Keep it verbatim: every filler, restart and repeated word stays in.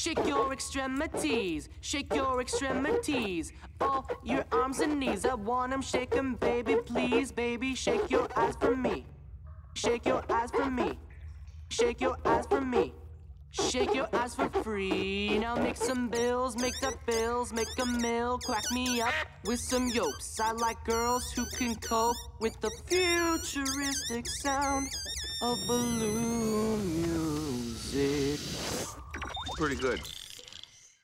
Shake your extremities, shake your extremities. All your arms and knees, I want them shaking, baby, please, baby. Shake your eyes for me, shake your eyes for me, shake your eyes for me. Shake your eyes for free. Now make some bills, make the bills, make a mill. Crack me up with some yopes. I like girls who can cope with the futuristic sound of balloon music. Pretty good.